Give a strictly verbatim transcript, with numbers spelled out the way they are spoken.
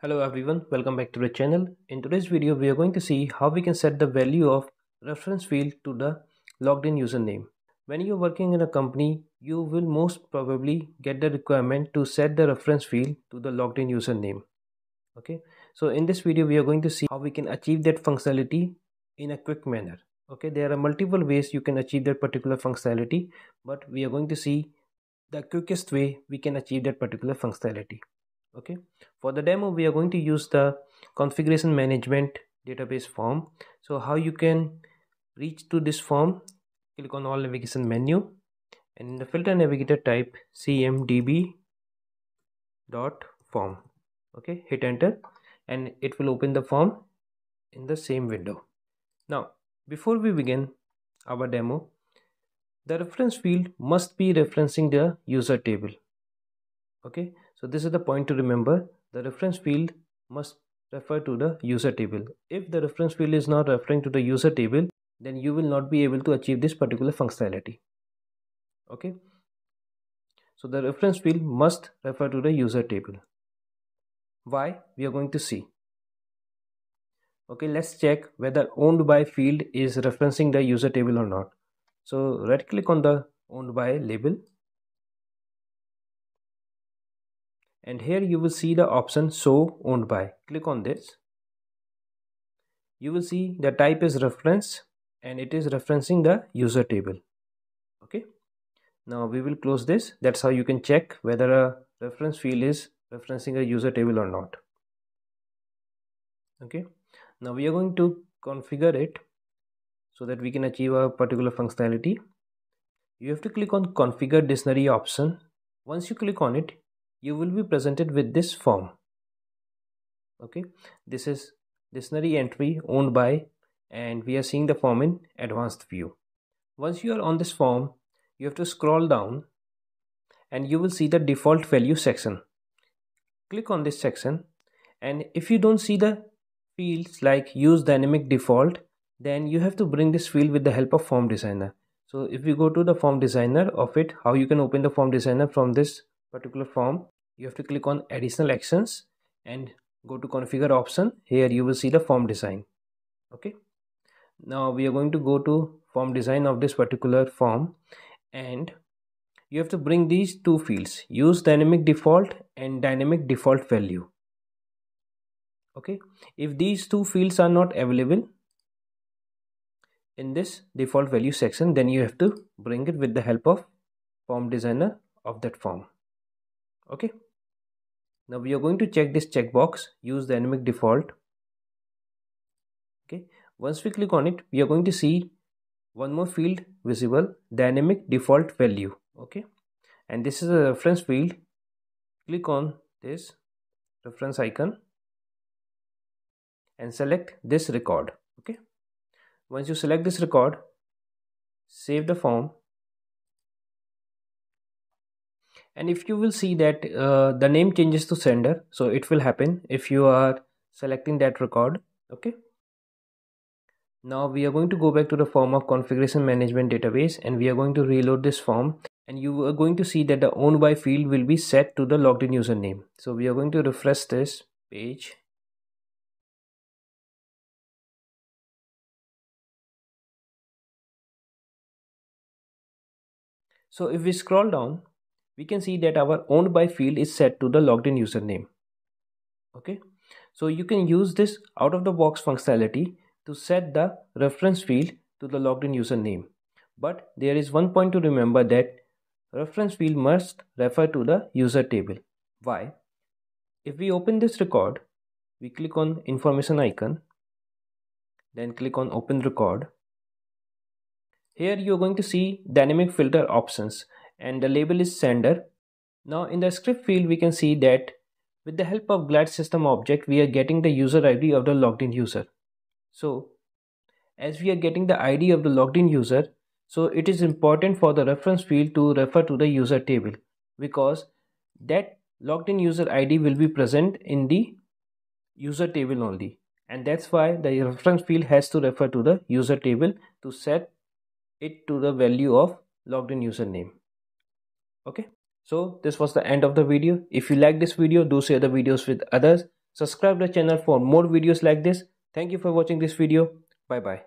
Hello everyone, welcome back to the channel. In today's video we are going to see how we can set the value of reference field to the logged in username. When you are working in a company, you will most probably get the requirement to set the reference field to the logged in username. Okay, so in this video we are going to see how we can achieve that functionality in a quick manner. Okay, there are multiple ways you can achieve that particular functionality, but we are going to see the quickest way we can achieve that particular functionality. Okay, for the demo we are going to use the configuration management database form. So how you can reach to this form: click on all navigation menu and in the filter navigator type c m d b dot form. Okay, hit enter and it will open the form in the same window. Now before we begin our demo, the reference field must be referencing the user table. Okay, so this is the point to remember. The reference field must refer to the user table. If the reference field is not referring to the user table, then you will not be able to achieve this particular functionality. Okay, so the reference field must refer to the user table. Why? We are going to see. Okay, let's check whether owned by field is referencing the user table or not. So right click on the owned by label. And here you will see the option show owned by. Click on this. You will see the type is reference and it is referencing the user table. Okay. Now we will close this. That's how you can check whether a reference field is referencing a user table or not. Okay. Now we are going to configure it so that we can achieve a particular functionality. You have to click on configure dictionary option. Once you click on it, you will be presented with this form. Okay, this is dictionary entry owned by and we are seeing the form in advanced view. Once you are on this form, you have to scroll down and you will see the default value section. Click on this section and if you don't see the fields like use dynamic default, then you have to bring this field with the help of form designer. So if you go to the form designer of it, how you can open the form designer from this particular form, you have to click on additional actions and go to configure option. Here you will see the form design. Okay, now we are going to go to form design of this particular form and you have to bring these two fields, use dynamic default and dynamic default value. Okay, if these two fields are not available in this default value section, then you have to bring it with the help of form designer of that form. Okay, now we are going to check this checkbox, use dynamic default. Okay, once we click on it, we are going to see one more field visible, dynamic default value. Okay, and this is a reference field. Click on this reference icon and select this record. Okay, once you select this record, save the form. And if you will see that uh, the name changes to sender, so it will happen if you are selecting that record. Okay. Now we are going to go back to the form of configuration management database and we are going to reload this form and you are going to see that the owned by field will be set to the logged in username. So we are going to refresh this page. So if we scroll down, we can see that our owned by field is set to the logged in username. Okay, so you can use this out of the box functionality to set the reference field to the logged in username. But there is one point to remember, that reference field must refer to the user table. Why? If we open this record, we click on information icon, then click on open record. Here you're going to see dynamic filter options. And the label is sender. Now in the script field we can see that with the help of glad system object we are getting the user I D of the logged in user. So as we are getting the I D of the logged in user, so it is important for the reference field to refer to the user table, because that logged in user I D will be present in the user table only, and that's why the reference field has to refer to the user table to set it to the value of logged in username. Okay, so this was the end of the video. If you like this video, do share the videos with others. Subscribe to the channel for more videos like this. Thank you for watching this video. Bye bye.